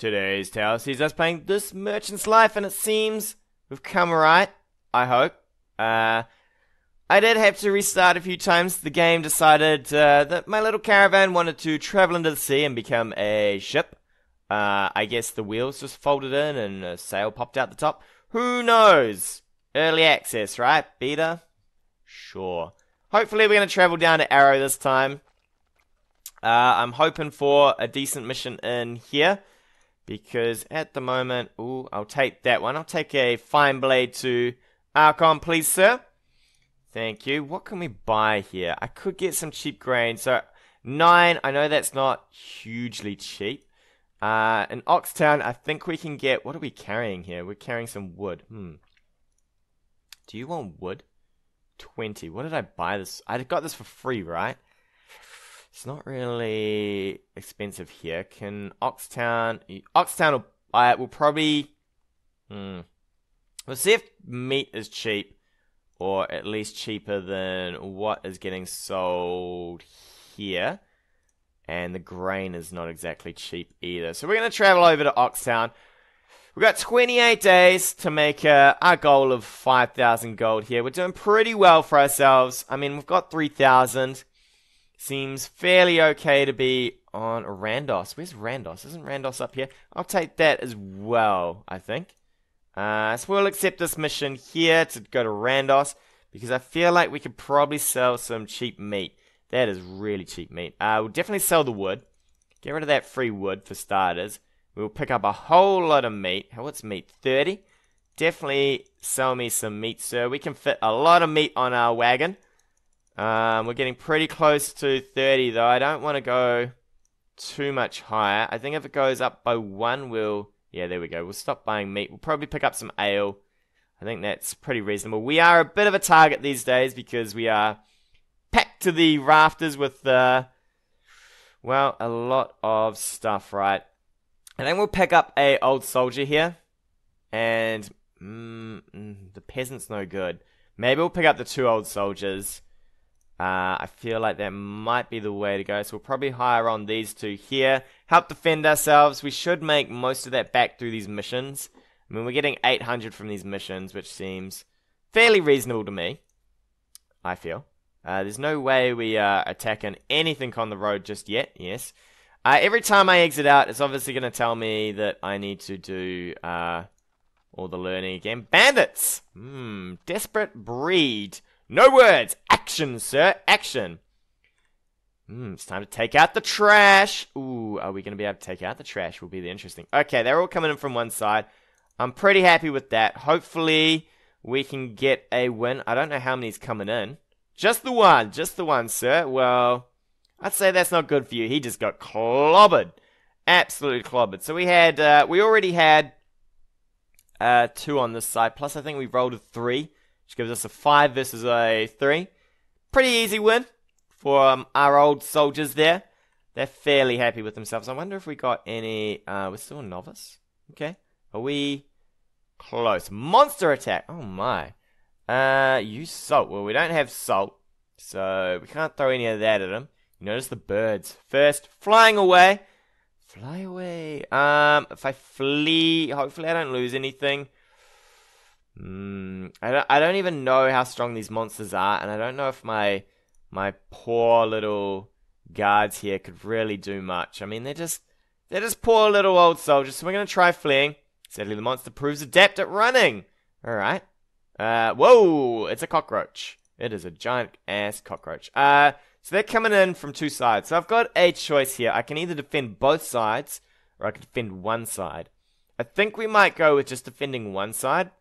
Today's tale sees us playing this Merchant's Life, and it seems we've come right, I hope. I did have to restart a few times. The game decided that my little caravan wanted to travel into the sea and become a ship. I guess the wheels just folded in and a sail popped out the top. Who knows? Early access, right? Beta? Sure. Hopefully we're going to travel down to Arrow this time. I'm hoping for a decent mission in here. Because at the moment, ooh, I'll take that one. I'll take a fine blade to Archon, please, sir. Thank you. What can we buy here? I could get some cheap grain. So, 9, I know that's not hugely cheap. In Oxtown, I think we can get... What are we carrying here? We're carrying some wood. Do you want wood? 20. What did I buy this? I got this for free, right? It's not really expensive here. Can Oxtown will buy it. We'll probably... We'll see if meat is cheap. Or at least cheaper than what is getting sold here. And the grain is not exactly cheap either. So we're going to travel over to Oxtown. We've got 28 days to make our goal of 5,000 gold here. We're doing pretty well for ourselves. I mean, we've got 3,000. Seems fairly okay to be on Randos. Where's Randos? Isn't Randos up here? I'll take that as well, I think. So we'll accept this mission here to go to Randos. Because I feel like we could probably sell some cheap meat. That is really cheap meat. We'll definitely sell the wood. Get rid of that free wood for starters. We'll pick up a whole lot of meat. Oh, what's meat? 30? Definitely sell me some meat, sir. We can fit a lot of meat on our wagon. We're getting pretty close to 30 though. I don't want to go too much higher. I think if it goes up by 1, we'll... Yeah, there we go. We'll stop buying meat. We'll probably pick up some ale. I think that's pretty reasonable. We are a bit of a target these days because we are packed to the rafters with, well, a lot of stuff, right? And then we'll pick up a old soldier here. And, the peasant's no good. Maybe we'll pick up the 2 old soldiers. I feel like that might be the way to go. So we'll probably hire on these 2 here. Help defend ourselves. We should make most of that back through these missions. I mean, we're getting 800 from these missions, which seems fairly reasonable to me, I feel. There's no way we are attacking anything on the road just yet. Yes. Every time I exit out, it's obviously going to tell me that I need to do all the learning again. Bandits! Desperate breed. No words. Action, sir. Action. It's time to take out the trash. Ooh, are we going to be able to take out the trash? Will be the interesting. Okay, they're all coming in from one side. I'm pretty happy with that. Hopefully, we can get a win. I don't know how many's coming in. Just the one. Just the one, sir. Well, I'd say that's not good for you. He just got clobbered. Absolutely clobbered. So we had, we already had 2 on this side. Plus, I think we rolled a 3. Which gives us a 5 versus a 3. Pretty easy win for our old soldiers there. They're fairly happy with themselves. I wonder if we got any... we're still a novice. Okay. Are we close? Monster attack. Oh, my. Use salt. Well, we don't have salt. So, we can't throw any of that at them. Notice the birds. First, flying away. Fly away. If I flee, hopefully I don't lose anything. I don't even know how strong these monsters are, and I don't know if my poor little guards here could really do much. I mean, they're just poor little old soldiers. So we're gonna try fleeing. Sadly, the monster proves adept at running. All right. Whoa! It's a cockroach. It is a giant ass cockroach. So they're coming in from 2 sides. So I've got a choice here. I can either defend both sides, or I can defend one side. I think we might go with just defending one side.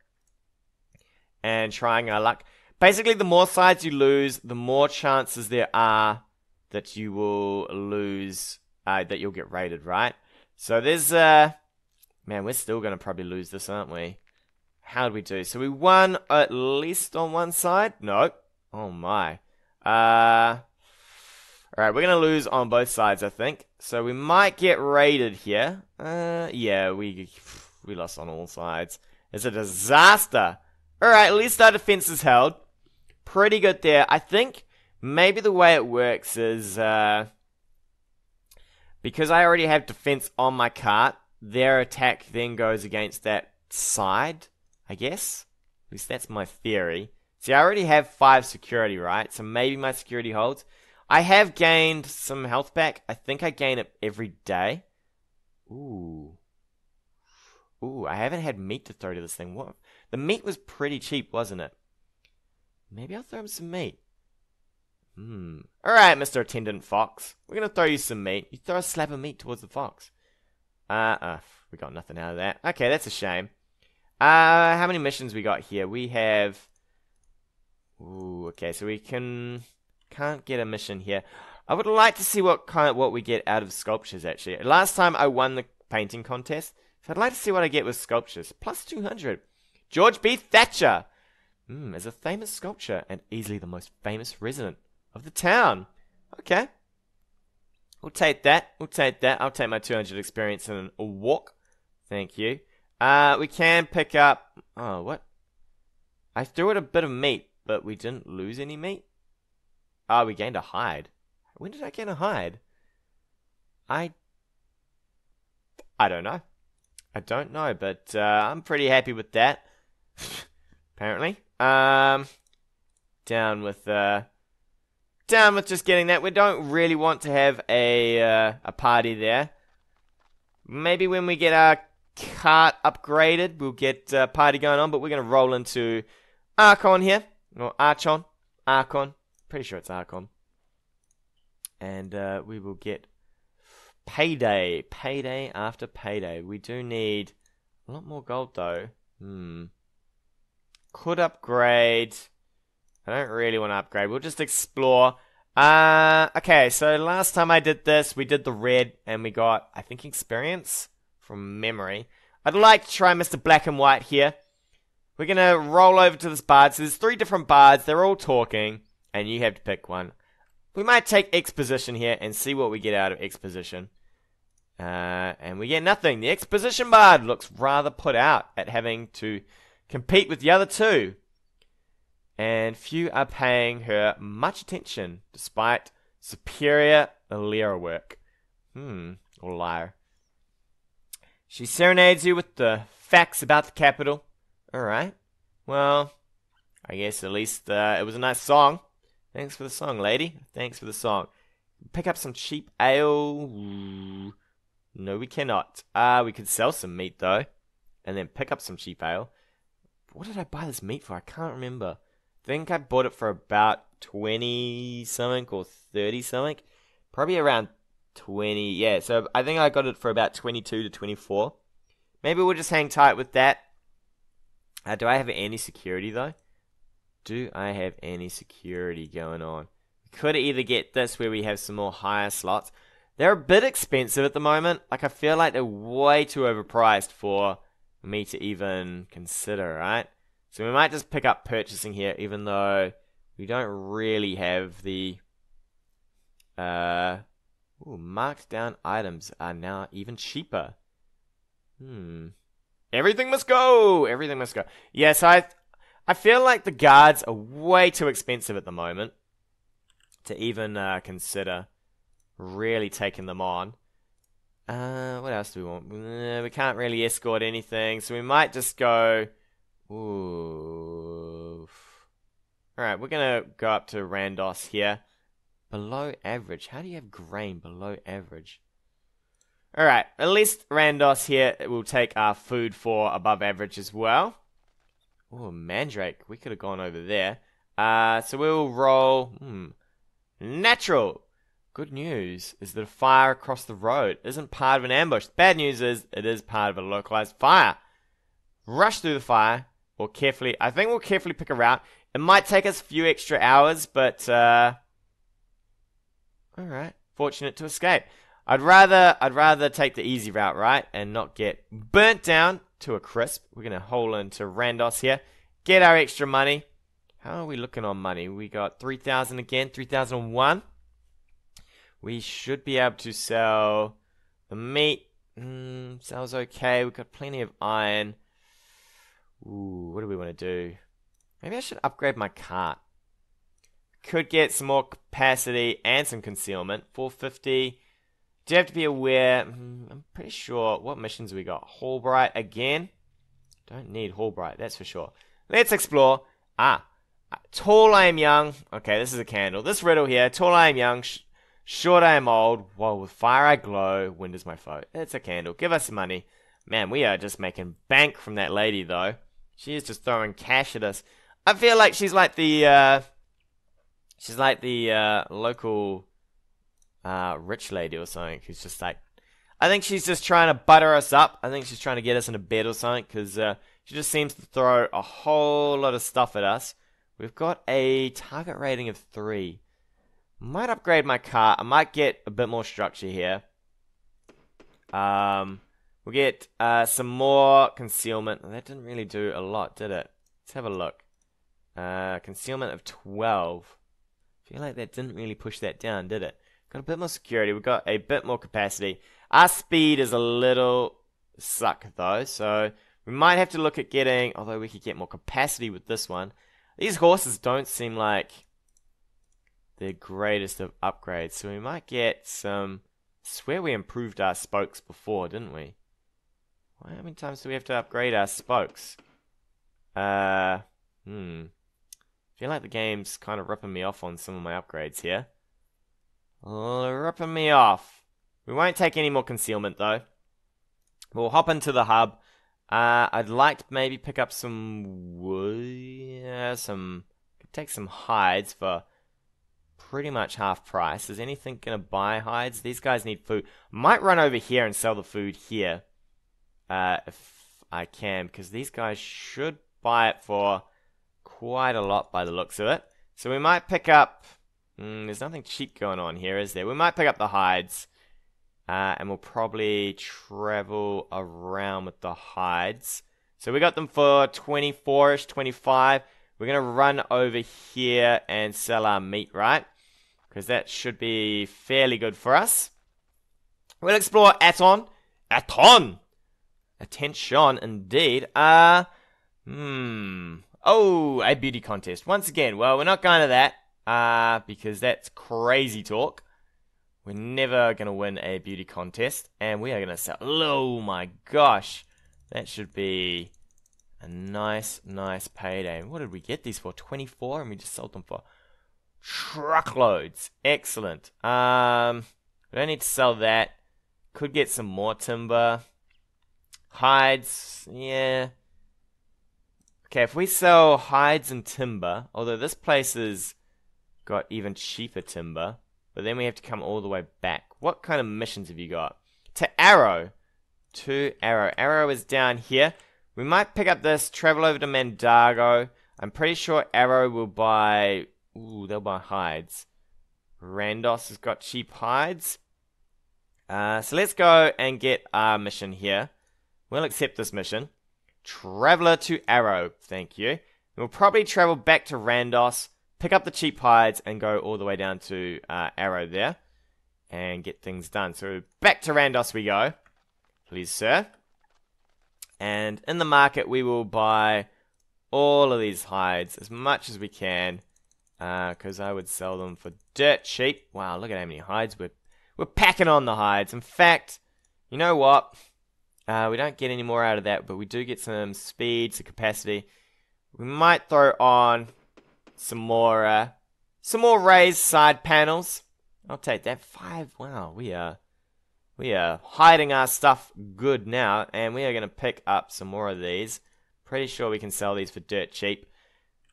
And trying our luck. Basically, the more sides you lose, the more chances there are that you will lose, that you'll get raided, right? So there's, man, we're still going to probably lose this, aren't we? How did we do? So we won at least on one side? Nope. Oh, my. Alright, we're going to lose on both sides, I think. So we might get raided here. Yeah, we lost on all sides. It's a disaster. Alright, at least our defense is held. Pretty good there. I think maybe the way it works is because I already have defense on my cart, their attack then goes against that side, I guess. At least that's my theory. See, I already have 5 security, right? So maybe my security holds. I have gained some health back. I think I gain it every day. Ooh. Ooh, I haven't had meat to throw to this thing. What? The meat was pretty cheap, wasn't it? Maybe I'll throw him some meat. Hmm. Alright, Mr. Attendant Fox. We're going to throw you some meat. You throw a slab of meat towards the fox. We got nothing out of that. Okay, that's a shame. How many missions we got here? We have... Ooh, okay, so we can't get a mission here. I would like to see what we get out of sculptures, actually. Last time I won the painting contest, so I'd like to see what I get with sculptures. Plus 200. George B. Thatcher is a famous sculptor and easily the most famous resident of the town. Okay. We'll take that. We'll take that. I'll take my 200 experience in a walk. Thank you. We can pick up... Oh, what? I threw it a bit of meat, but we didn't lose any meat. Oh, we gained a hide. When did I gain a hide? I don't know. I don't know, but I'm pretty happy with that. Apparently. Down with just getting that. We don't really want to have a party there. Maybe when we get our cart upgraded, we'll get a party going on, but we're going to roll into Archon here. Or Archon. Archon. Pretty sure it's Archon. And we will get payday. Payday after payday. We do need a lot more gold, though. Could upgrade. I don't really want to upgrade. We'll just explore. Okay, so last time I did this, we did the red, and we got, I think, experience from memory. I'd like to try Mr. Black and White here. We're going to roll over to this bard. So there's 3 different bards. They're all talking, and you have to pick one. We might take exposition here and see what we get out of exposition. And we get nothing. The exposition bard looks rather put out at having to compete with the other 2. And few are paying her much attention, despite superior lyre work. Or lyre. She serenades you with the facts about the capital. Alright. Well, I guess at least it was a nice song. Thanks for the song, lady. Thanks for the song. Pick up some cheap ale. No, we cannot. We could sell some meat, though. And then pick up some cheap ale. What did I buy this meat for? I can't remember. I think I bought it for about 20-something or 30-something. Probably around 20. Yeah, so I think I got it for about 22 to 24. Maybe we'll just hang tight with that. Do I have any security, though? Do I have any security going on? We could either get this where we have some more higher slots. They're a bit expensive at the moment. Like, I feel like they're way too overpriced for me to even consider, right? So we might just pick up purchasing here, even though we don't really have the... Ooh, marked down items are now even cheaper. Everything must go! Everything must go. Yeah, so I feel like the guards are way too expensive at the moment to even consider really taking them on. What else do we want? We can't really escort anything, so we might just go... Ooh. Alright, we're going to go up to Randos here. Below average. How do you have grain below average? Alright, at least Randos here will take our food for above average as well. Ooh, Mandrake. We could have gone over there. So we'll roll... Natural! Good news is that a fire across the road isn't part of an ambush. The bad news is it is part of a localized fire. Rush through the fire, or carefully... I think we'll carefully pick a route. It might take us a few extra hours, but... Alright. Fortunate to escape. I'd rather take the easy route, right? And not get burnt down to a crisp. We're going to hole into Randos here. Get our extra money. How are we looking on money? We got 3,000 again. 3,001. We should be able to sell the meat. Sells okay. We've got plenty of iron. Ooh, what do we want to do? Maybe I should upgrade my cart. Could get some more capacity and some concealment. 450. Do have to be aware. I'm pretty sure. What missions we got? Hallbright again. Don't need Hallbright, that's for sure. Let's explore. Ah, tall I am young. Okay, this is a candle. This riddle here. Tall I am young. Short I am old. Whoa, with fire I glow. Wind is my foe. That's a candle. Give us some money. Man, we are just making bank from that lady though. She is just throwing cash at us. I feel like she's like the. Local. Rich lady or something who's just like, I think she's just trying to butter us up. I think she's trying to get us into bed or something because she just seems to throw a whole lot of stuff at us. We've got a target rating of 3. Might upgrade my car. I might get a bit more structure here. We'll get some more concealment. That didn't really do a lot, did it? Let's have a look. Concealment of 12. I feel like that didn't really push that down, did it? Got a bit more security. We've got a bit more capacity. Our speed is a little suck, though. So we might have to look at getting... Although we could get more capacity with this one. These horses don't seem like the greatest of upgrades. So we might get some... I swear we improved our spokes before, didn't we? Well, how many times do we have to upgrade our spokes? I feel like the game's kind of ripping me off on some of my upgrades here. Ripping me off. We won't take any more concealment though. We'll hop into the hub. I'd like to maybe pick up some wood. Yeah, could take some hides for pretty much half price. Is anything gonna buy hides? These guys need food. Might run over here and sell the food here, if I can, because these guys should buy it for quite a lot by the looks of it. So we might pick up. There's nothing cheap going on here, is there? We might pick up the hides. And we'll probably travel around with the hides. So we got them for 24-ish, 25. We're going to run over here and sell our meat, right? Because that should be fairly good for us. We'll explore Aton. Aton! Attention, indeed. Oh, a beauty contest. Once again, well, we're not going to that. Because that's crazy talk. We're never going to win a beauty contest. And we are going to sell... Oh my gosh. That should be a nice, nice payday. What did we get these for? 24? And we just sold them for truckloads. Excellent. We don't need to sell that. Could get some more timber. Hides. Yeah. Okay, if we sell hides and timber... Although this place is... Got even cheaper timber, but then we have to come all the way back. What kind of missions have you got? To Arrow. To Arrow. Arrow is down here. We might pick up this, travel over to Mandrago. I'm pretty sure Arrow will buy... Ooh, they'll buy hides. Randos has got cheap hides. So let's go and get our mission here. We'll accept this mission. Traveler to Arrow. Thank you. We'll probably travel back to Randos. Pick up the cheap hides and go all the way down to Arrow there and get things done. So back to Randos we go. Please, sir. And in the market we will buy all of these hides as much as we can because I would sell them for dirt cheap. Wow, look at how many hides. We're packing on the hides. In fact, you know what? We don't get any more out of that, but we do get some speed, some capacity. We might throw on... Some more raised side panels. I'll take that. 5. Wow, we are hiding our stuff good now, and we are going to pick up some more of these. Pretty sure we can sell these for dirt cheap.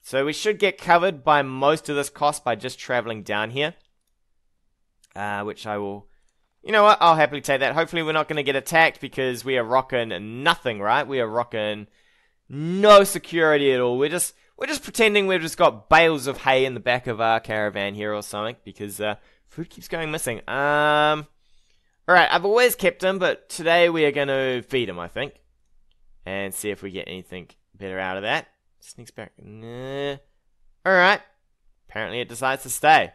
So we should get covered by most of this cost by just traveling down here, which I will. You know what? I'll happily take that. Hopefully, we're not going to get attacked because we are rocking nothing, right? We are rocking no security at all. We're just pretending we've just got bales of hay in the back of our caravan here or something because food keeps going missing. Alright, I've always kept him, but today we are going to feed him, I think. And see if we get anything better out of that. Sneaks back. Nah. Alright. Apparently it decides to stay.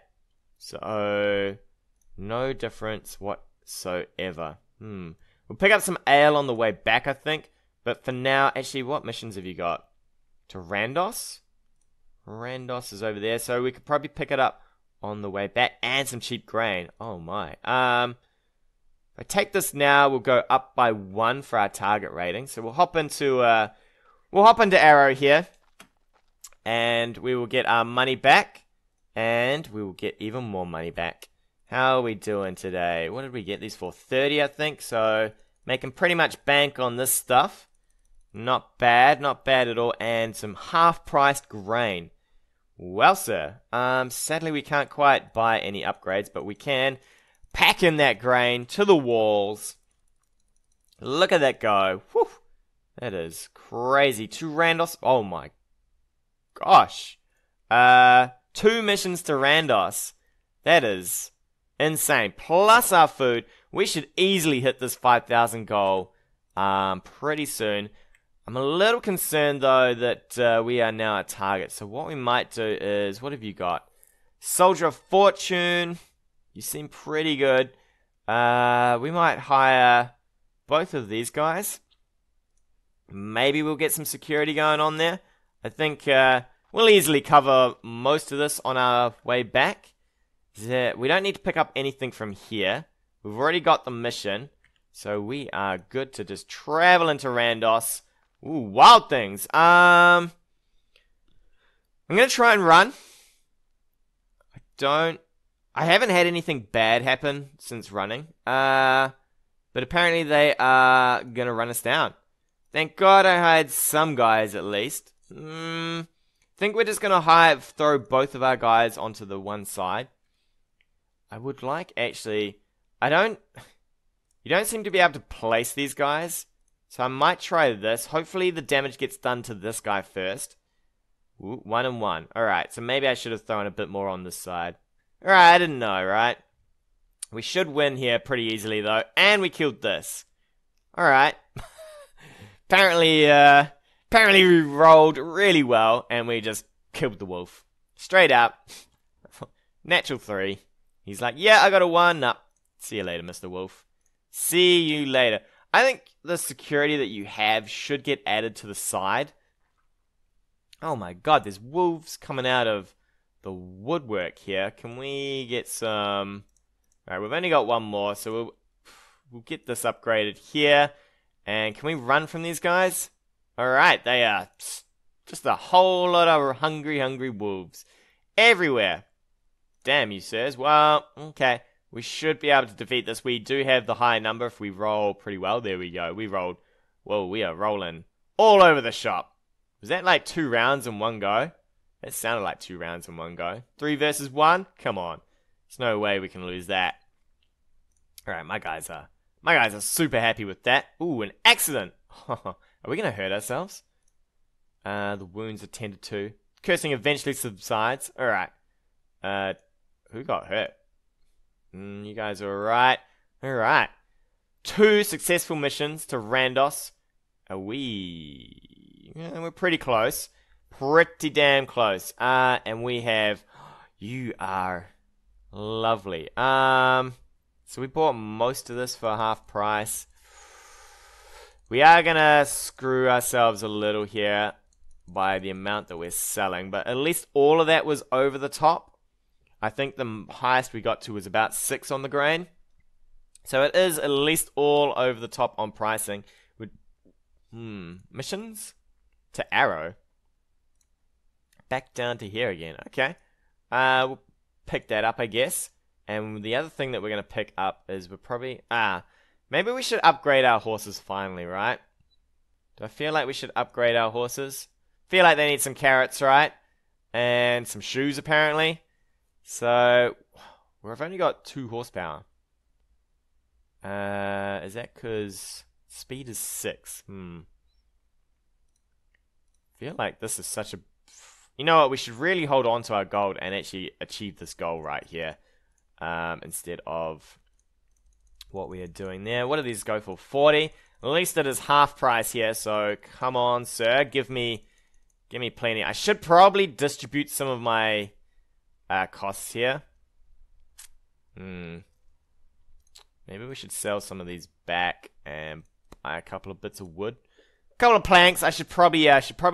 So, no difference whatsoever. We'll pick up some ale on the way back, I think. But for now, actually, what missions have you got? To Randos. Randos is over there, so we could probably pick it up on the way back. And some cheap grain. Oh my. If I take this now, we'll go up by 1 for our target rating. So we'll hop into Arrow here, and we will get our money back, and we will get even more money back. How are we doing today? What did we get these for? 30, I think. So making pretty much bank on this stuff. Not bad, not bad at all. And some half-priced grain. Well, sir, sadly we can't quite buy any upgrades, but we can pack in that grain to the walls. Look at that go. Whew. That is crazy. 2 Randos. Oh my gosh. 2 missions to Randos. That is insane. Plus our food. We should easily hit this 5,000 goal pretty soon. I'm a little concerned, though, that we are now at target. So what we might do is... What have you got? Soldier of Fortune. You seem pretty good. We might hire both of these guys. Maybe we'll get some security going on there. I think we'll easily cover most of this on our way back. We don't need to pick up anything from here. We've already got the mission. So we are good to just travel into Randos. Ooh, wild things. I'm going to try and run. I haven't had anything bad happen since running. But apparently they are going to run us down. Thank God I hired some guys at least. Think we're just going to throw both of our guys onto the one side. I would like, actually... You don't seem to be able to place these guys. So I might try this. Hopefully the damage gets done to this guy first. Ooh, 1 and 1. Alright, so maybe I should have thrown a bit more on this side. Alright, I didn't know, right? We should win here pretty easily, though. And we killed this. Alright. Apparently we rolled really well, and we just killed the wolf. Straight up. Natural 3. He's like, yeah, I got a 1. Up. See you later, Mr. Wolf. See you later. I think the security that you have should get added to the side. Oh my god, there's wolves coming out of the woodwork here. Can we get some... Alright, we've only got 1 more, so we'll get this upgraded here. And can we run from these guys? Alright, they are just a whole lot of hungry, hungry wolves. Everywhere. Damn you, sirs. Well, okay. We should be able to defeat this. We do have the high number if we roll pretty well. There we go. We rolled. Whoa, we are rolling all over the shop. Was that like 2 rounds in 1 go? That sounded like 2 rounds in 1 go. 3 versus 1? Come on. There's no way we can lose that. Alright, my guys are super happy with that. Ooh, an accident. Are we going to hurt ourselves? The wounds are tended to. Cursing eventually subsides. Alright. Who got hurt? You guys are alright. Alright. 2 successful missions to Randos. We're pretty close. Pretty damn close. And we have... You are lovely. So we bought most of this for half price. We are going to screw ourselves a little here by the amount that we're selling. But at least all of that was over the top. I think the highest we got to was about 6 on the grain. So it is at least all over the top on pricing. Missions? To Arrow. Back down to here again. Okay. We'll pick that up, I guess. And the other thing that we're going to pick up is we're probably... maybe we should upgrade our horses finally, right? Do I feel like we should upgrade our horses? Feel like they need some carrots, right? And some shoes, apparently. So, we've only got 2 horsepower. Is that because speed is 6? I feel like this is such a... You know what, we should really hold on to our gold and actually achieve this goal right here. Instead of what we are doing there. What do these go for? 40? At least it is half price here, so come on, sir. Give me plenty. I should probably distribute some of my... costs here. Maybe we should sell some of these back and buy a couple of bits of wood, a couple of planks. I should probably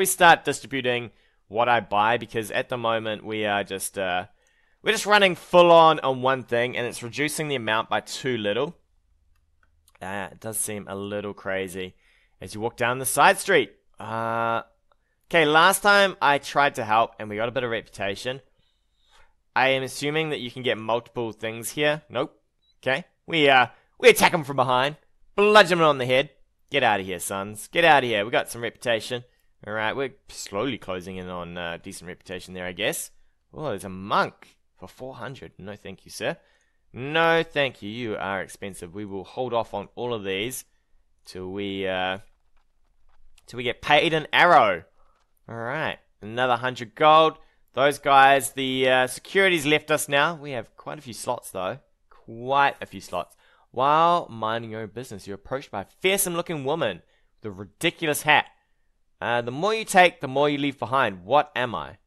start distributing what I buy, because at the moment we are just we're just running full on one thing, and it's reducing the amount by too little. That does seem a little crazy. As you walk down the side street. Okay, last time I tried to help and we got a bit of reputation. I am assuming that you can get multiple things here. Nope. Okay. We attack them from behind. Bludgeon them on the head. Get out of here, sons. Get out of here. We got some reputation. Alright, we're slowly closing in on decent reputation there, I guess. Oh, there's a monk for 400. No thank you, sir. No thank you. You are expensive. We will hold off on all of these till we get paid an arrow. Alright, another 100 gold. Those guys, the security's left us now. We have quite a few slots, though. Quite a few slots. While minding your own business, you're approached by a fearsome-looking woman with a ridiculous hat. The more you take, the more you leave behind. What am I?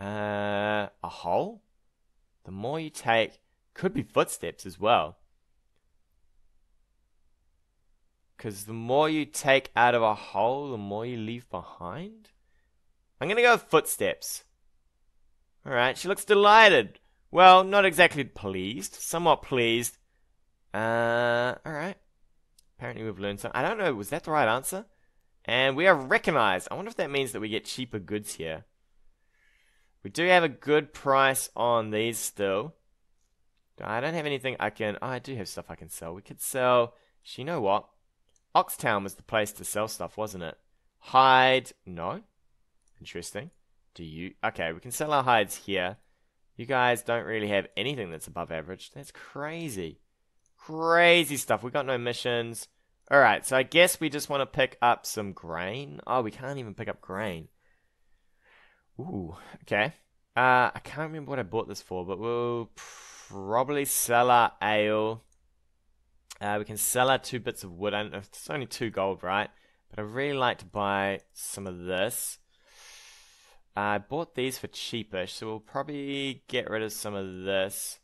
A hole? The more you take. Could be footsteps as well. Because the more you take out of a hole, the more you leave behind? I'm going to go with footsteps. Alright, she looks delighted. Well, not exactly pleased. Somewhat pleased. Alright. Apparently we've learned something. I don't know, was that the right answer? And we are recognized. I wonder if that means that we get cheaper goods here. We do have a good price on these still. I don't have anything I can... Oh, I do have stuff I can sell. We could sell... You know what? Oxtown was the place to sell stuff, wasn't it? Hide... No? Interesting. Do you... Okay, we can sell our hides here. You guys don't really have anything that's above average. That's crazy. Crazy stuff. We got no missions. Alright, so I guess we just want to pick up some grain. Oh, we can't even pick up grain. Ooh, okay. I can't remember what I bought this for, but we'll... probably sell our ale. We can sell our 2 bits of wood. I don't know if it's only 2 gold, right? But I'd really like to buy some of this. I bought these for cheapish, so we'll probably get rid of some of this.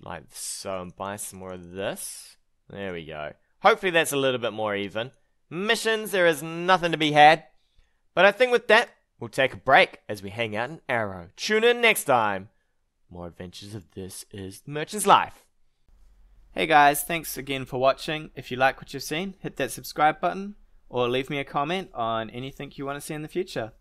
Like so, and buy some more of this. There we go. Hopefully that's a little bit more even. Missions, there is nothing to be had. But I think with that, we'll take a break as we hang out in Arrow. Tune in next time. More adventures of This Is Merchant's Life. Hey guys, thanks again for watching. If you like what you've seen, hit that subscribe button or leave me a comment on anything you want to see in the future.